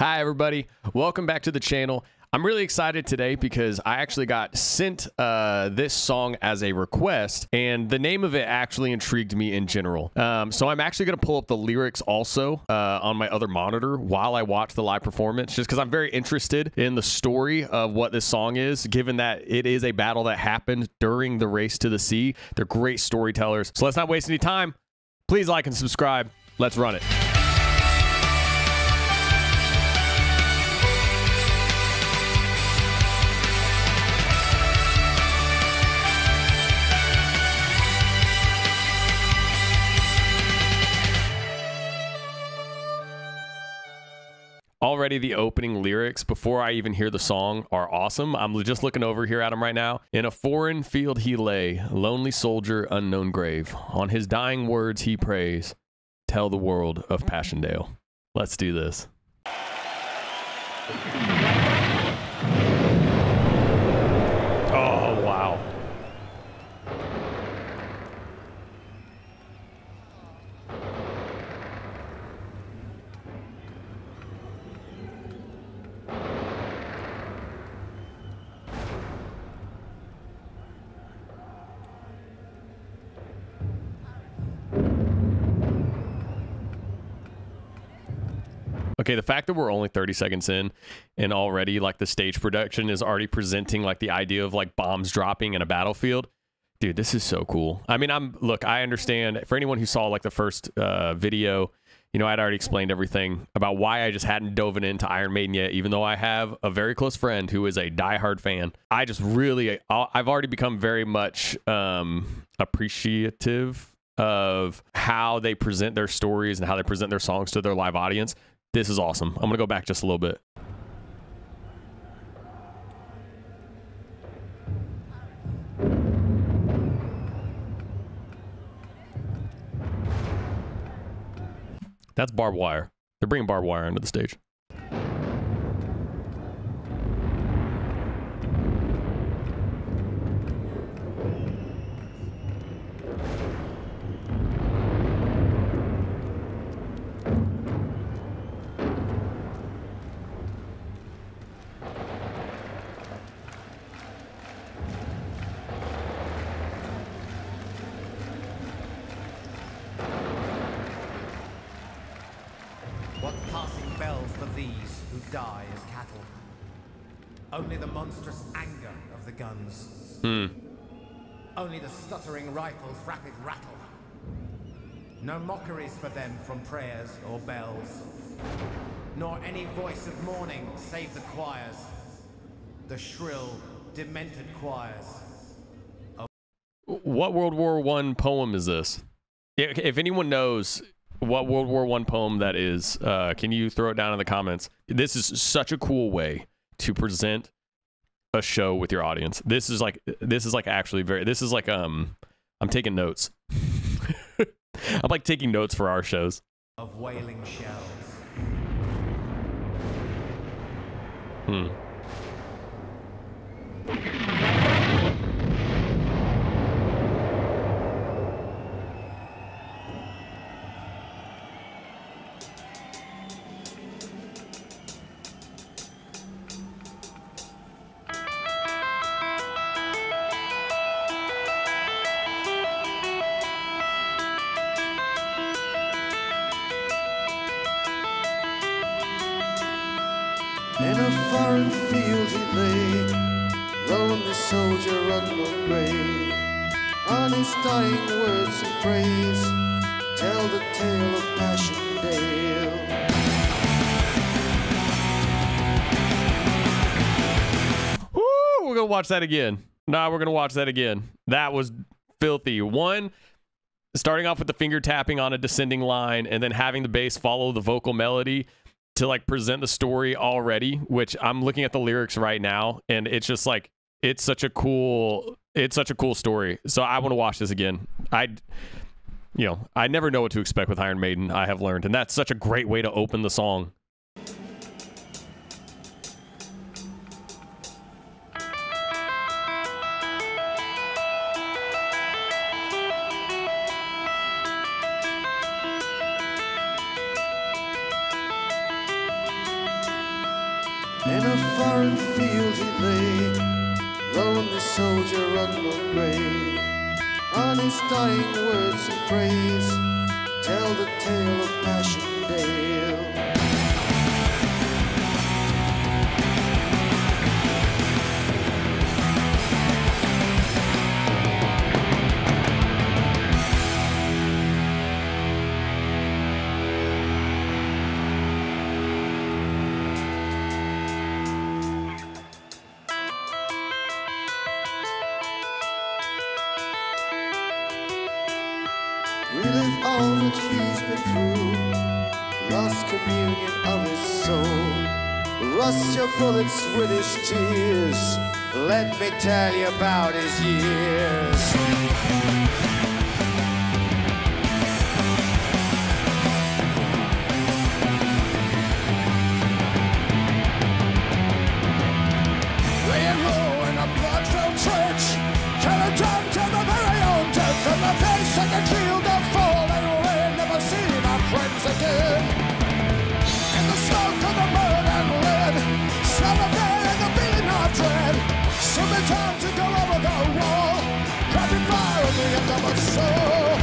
Hi everybody, welcome back to the channel. I'm really excited today because I actually got sent this song as a request, and the name of it actually intrigued me in general. So I'm actually going to pull up the lyrics also on my other monitor while I watch the live performance, just because I'm very interested in the story of what this song is, given that it is a battle that happened during the Race to the Sea. They're great storytellers. So let's not waste any time. Please like and subscribe. Let's run it. Already the opening lyrics before I even hear the song are awesome. I'm just looking over here at him right now. In a foreign field he lay, lonely soldier, unknown grave. On his dying words he prays, tell the world of Passchendaele. Let's do this. Oh, wow. Okay, the fact that we're only 30 seconds in and already like the stage production is already presenting like the idea of like bombs dropping in a battlefield. Dude, this is so cool. I mean, look, I understand for anyone who saw like the first video, you know, I'd already explained everything about why I just hadn't dove into Iron Maiden yet, even though I have a very close friend who is a diehard fan. I just really, I've already become very much appreciative of how they present their stories and how they present their songs to their live audience. This is awesome. I'm going to go back just a little bit. That's barbed wire. They're bringing barbed wire onto the stage. What passing bells for these who die as cattle? Only the monstrous anger of the guns. Only the stuttering rifle's rapid rattle. No mockeries for them from prayers or bells. Nor any voice of mourning save the choirs. The shrill, demented choirs. What World War I poem is this? If anyone knows what World War I poem that is, can you throw it down in the comments? This is such a cool way to present a show with your audience. This is like actually very, this is like, I'm taking notes. I'm like taking notes for our shows. Of wailing shells. In a foreign field he lay, lonely soldier, unknown grave. On his dying words he prays, tell the tale of Passchendaele. Woo! We're gonna watch that again. Nah, we're gonna watch that again. That was filthy. One, starting off with the finger tapping on a descending line, and then having the bass follow the vocal melody to like present the story already, which I'm looking at the lyrics right now, and it's just like, it's such a cool story. So I want to watch this again. You know, I never know what to expect with Iron Maiden, I have learned, and that's such a great way to open the song. In a foreign field he lay, lonely soldier unknown grey. On his dying words of praise, tell the tale of Passchendaele. Relive all that he's been through, lost communion of his soul. Rust your bullets with his tears, let me tell you about his years. Time to go over the wall, trapping fire in the end of my soul.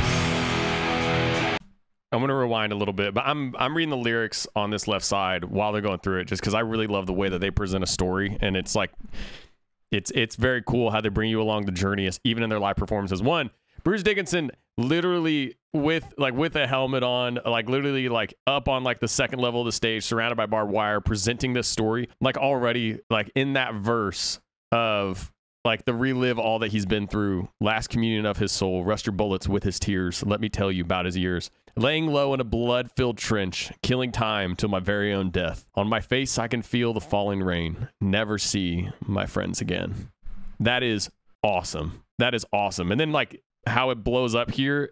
I'm going to rewind a little bit, but I'm reading the lyrics on this left side while they're going through it, just because I really love the way that they present a story, and it's like it's very cool how they bring you along the journey, even in their live performances. One, Bruce Dickinson literally with a helmet on, literally up on the second level of the stage, surrounded by barbed wire, presenting this story, already in that verse. Of the relive all that he's been through, last communion of his soul, rust your bullets with his tears, let me tell you about his years. Laying low in a blood-filled trench, killing time till my very own death. On my face I can feel the falling rain, never see my friends again. That is awesome. That is awesome. And then how it blows up here,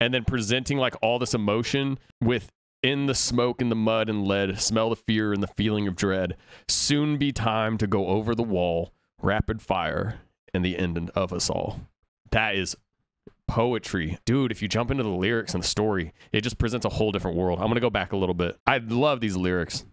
and then presenting all this emotion with in the smoke and the mud and lead, smell the fear and the feeling of dread. Soon be time to go over the wall. Rapid fire and the end of us all. That is poetry, dude. If you jump into the lyrics and the story, it just presents a whole different world. I'm gonna go back a little bit. I love these lyrics.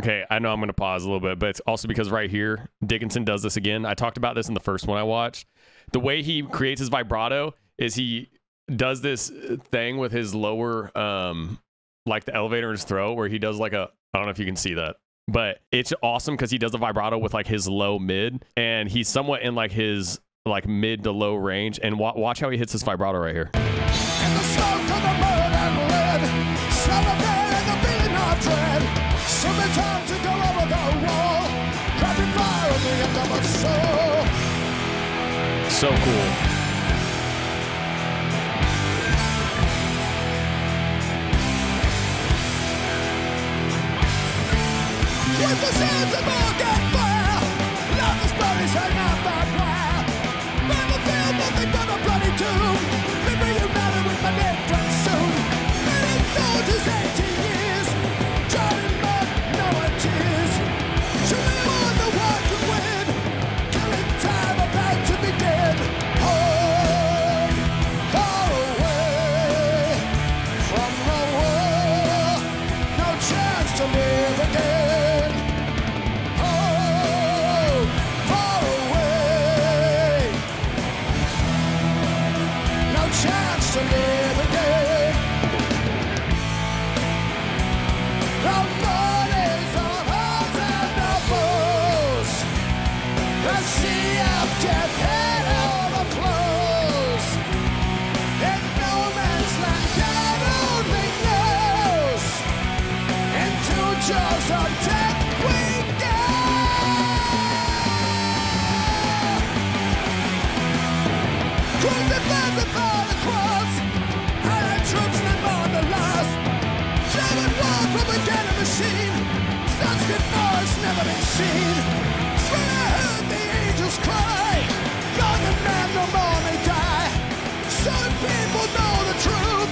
Okay, I know I'm going to pause a little bit, but it's also because right here, Dickinson does this again. I talked about this in the first one I watched. The way he creates his vibrato is he does this thing with his lower, the elevator in his throat, where he does I don't know if you can see that, but it's awesome because he does the vibrato with his low mid, and he's somewhat in his mid to low range. And watch how he hits his vibrato right here. And the smoke of the mud and lead, smell of pain and the feeling of dread. Time to go over the wall, rapid fire on the end of my soul. So cool. If the sands of all get fire, love is burnished and not by fire. Never feel nothing but a bloody tomb. Been reunited with my dead friends soon. Many soldiers 18 years. People know the truth.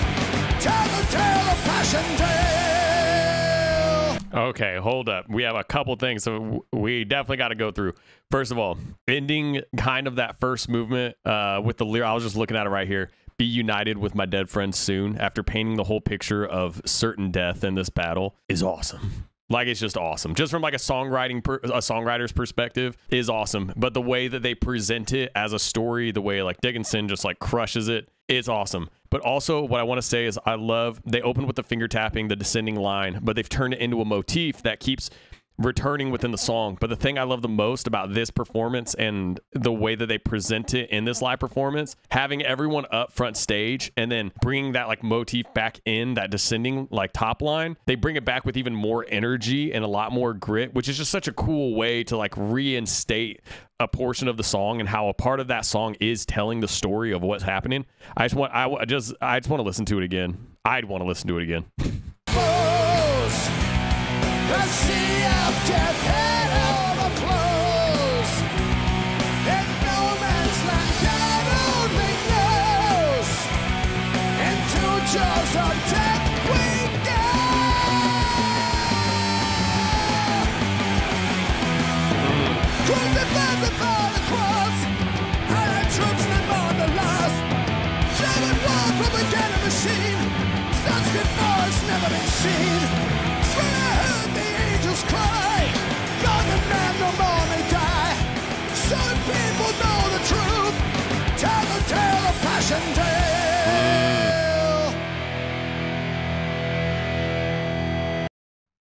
Passchendaele. Okay, hold up. We have a couple things, so we definitely got to go through. First of all, ending kind of that first movement with the lyric. I was just looking at it right here. Be united with my dead friend soon, after painting the whole picture of certain death in this battle, is awesome. Like, it's just awesome. Just from like a songwriter's perspective is awesome. But the way that they present it as a story, the way like Dickinson just like crushes it, it's awesome. But also what I want to say is I love, they open with the finger tapping, the descending line, but they've turned it into a motif that keeps returning within the song. But the thing I love the most about this performance and the way that they present it in this live performance, having everyone up front stage and then bringing that like motif back in, that descending like top line, they bring it back with even more energy and a lot more grit, which is just such a cool way to like reinstate a portion of the song and how a part of that song is telling the story of what's happening. I just want to listen to it again. I'd want to listen to it again. The sea of death had overflows, and no man's land God only knows. Into jaws of death we go. Crucified before the cross, iron troops live on the lost. Seven walls from a dead machine, such good force never been seen. Cry, God and man no more may die. Some people know the truth. Tell the tale of Passchendaele.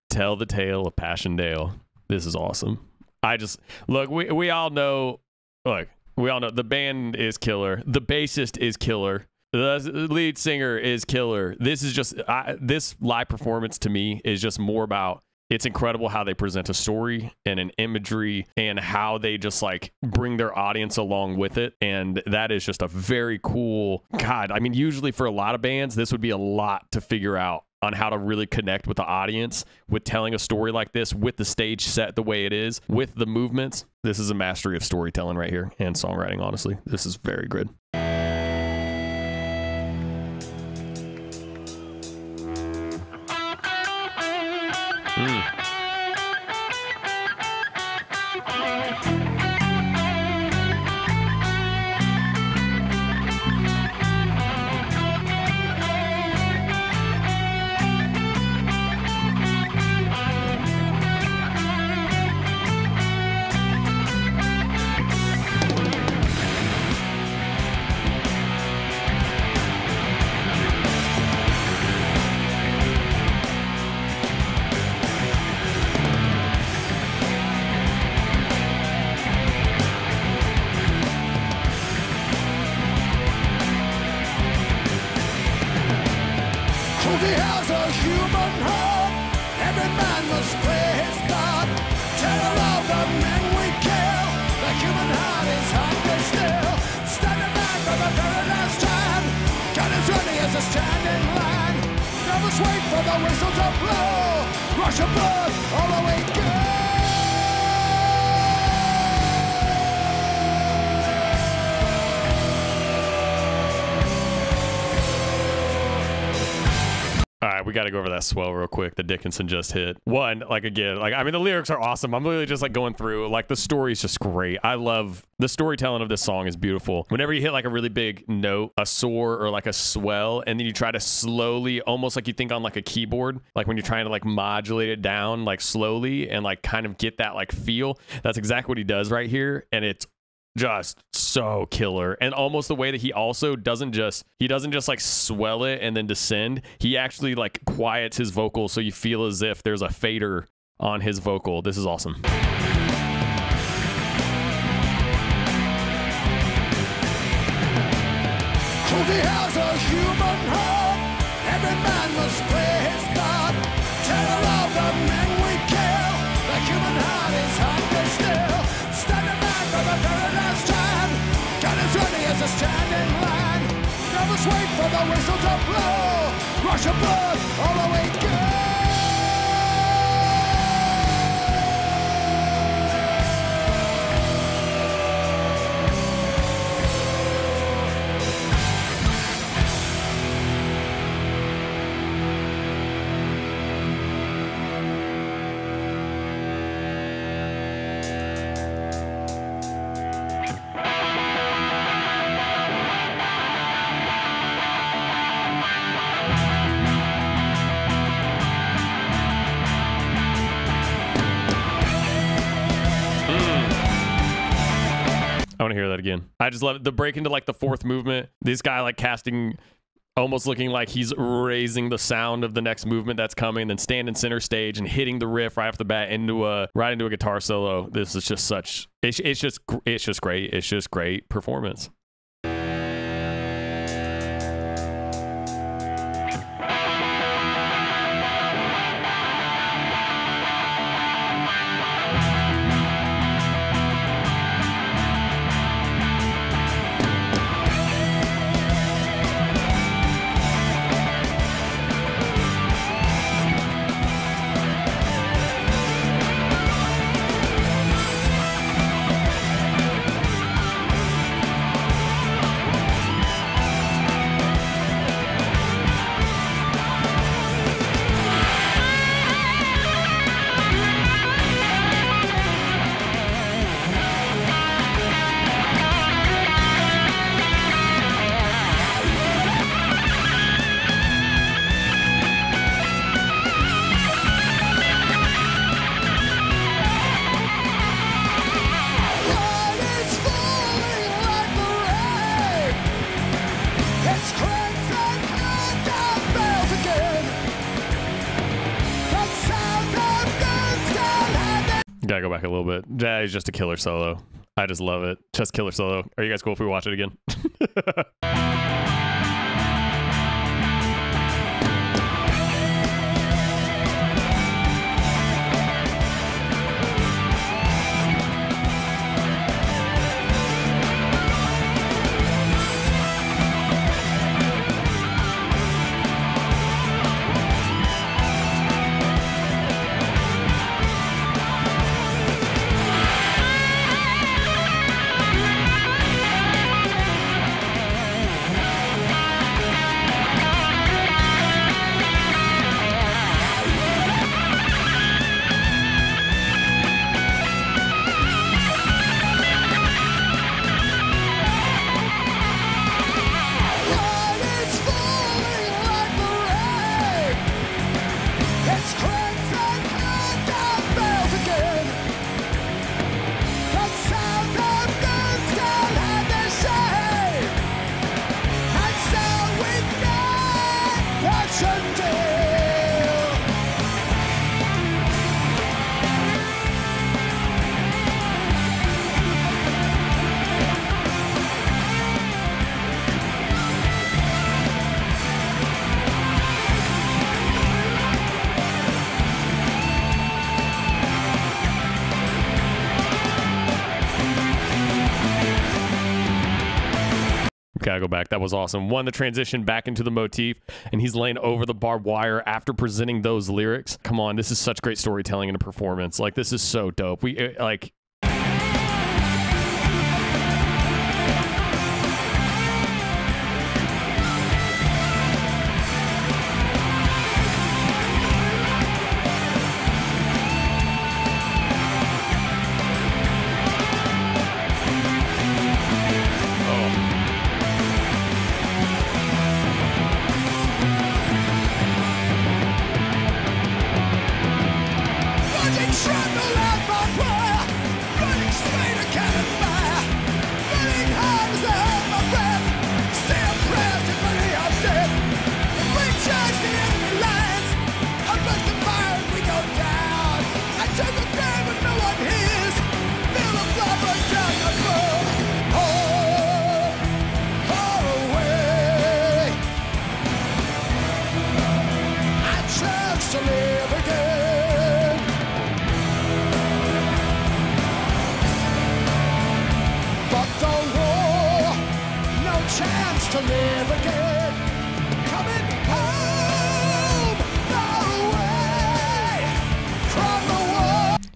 Tell the tale of Passchendaele. This is awesome. I just look. We all know. Look, we all know the band is killer. The bassist is killer. The lead singer is killer. This is just this live performance to me is just more about. It's incredible how they present a story and an imagery and how they just like bring their audience along with it. And that is just a very cool, God, I mean, usually for a lot of bands, this would be a lot to figure out on how to really connect with the audience with telling a story like this, with the stage set the way it is, with the movements. This is a mastery of storytelling right here and songwriting, honestly. This is very good. He has a human heart. Every man must play his part. Tell all the men we kill, the human heart is hungry still. Standing back for the very last time. God is ready as a standing line. Let us wait for the whistle to blow. Rush abroad, all the way go. We got to go over that swell real quick that Dickinson just hit. One, like again, like, I mean, the lyrics are awesome. I'm literally just like going through, like the story's just great. I love the storytelling of this song is beautiful. Whenever you hit like a really big note, a soar or like a swell, and then you try to slowly, almost like you think on like a keyboard, like when you're trying to like modulate it down, like slowly and like kind of get that like feel. That's exactly what he does right here. And it's just so killer. And almost the way that he also doesn't just like swell it and then descend. He actually like quiets his vocal, so you feel as if there's a fader on his vocal. This is awesome. Cruelty has a human heart. Every man must play his part. Tell all the men we kill, the human heart is hungry still. Standing back for the very last time. God is ready as a standing line. Never wait for the whistle to blow. Rush abroad, all the way go. want to hear that again. I just love it. The break into like the fourth movement. This guy like casting, almost looking like he's raising the sound of the next movement that's coming, then standing center stage and hitting the riff right off the bat into a right into a guitar solo. This is just such, it's just great. It's just great performance. Gotta go back a little bit. Yeah, it's just a killer solo. I just love it. Just killer solo. Are you guys cool if we watch it again? Gotta go back. That was awesome. One, the transition back into the motif, and he's laying over the barbed wire after presenting those lyrics. Come on, this is such great storytelling and a performance. Like, this is so dope.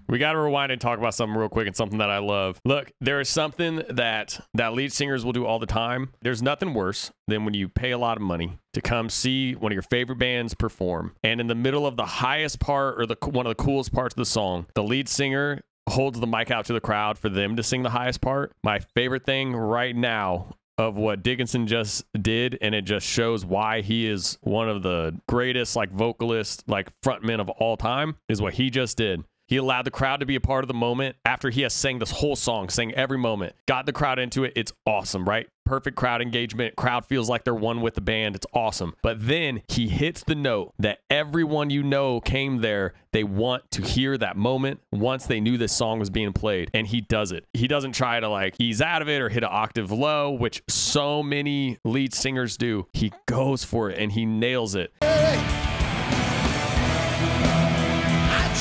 We got to rewind and talk about something real quick, and something that I love. Look, there is something that lead singers will do all the time. There's nothing worse than when you pay a lot of money to come see one of your favorite bands perform, and in the middle of the highest part or one of the coolest parts of the song, the lead singer holds the mic out to the crowd for them to sing the highest part. My favorite thing right now of what Dickinson just did, and it just shows why he is one of the greatest like vocalist, like frontmen of all time, is what he just did. He allowed the crowd to be a part of the moment after he has sang this whole song, sang every moment, got the crowd into it. It's awesome, right? Perfect crowd engagement. Crowd feels like they're one with the band. It's awesome. But then he hits the note that everyone you know came there. They want to hear that moment once they knew this song was being played. And he does it. He doesn't try to like ease out of it or hit an octave low, which so many lead singers do. He goes for it and he nails it. Hey.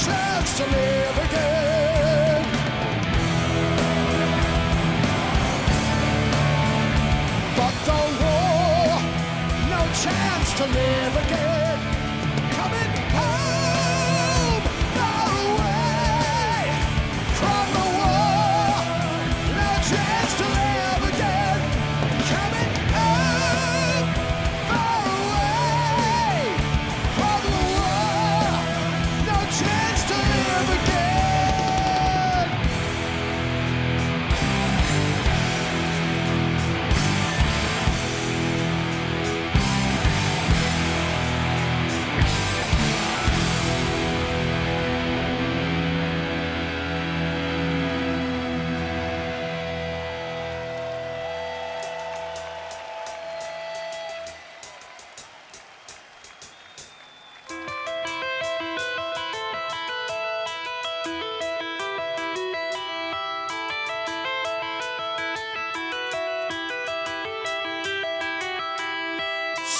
Chance to live again. But the war, no chance to live again. Coming home, far away from the war, no chance to live again. Coming home, far away from the war, no chance.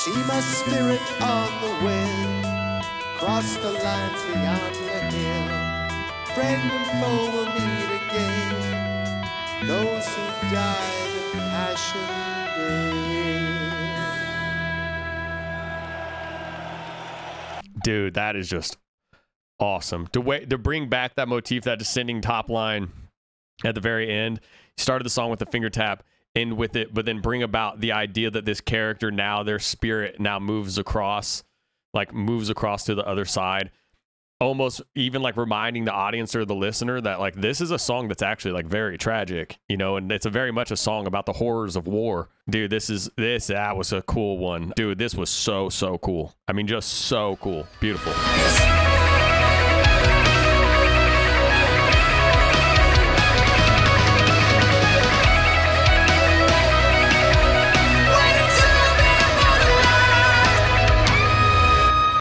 See my spirit on the wind, cross the lines beyond the hill. Friend and foe will meet again, those who died in Passchendaele. Dude, that is just awesome. To bring back that motif, that descending top line at the very end. Started the song with a finger tap, end with it, but then bring about the idea that this character now, their spirit now moves across, like moves across to the other side, almost even like reminding the audience or the listener that like this is a song that's actually like very tragic, you know, and it's a very much a song about the horrors of war. Dude, that was a cool one. Dude, this was so cool. I mean, just so cool. Beautiful.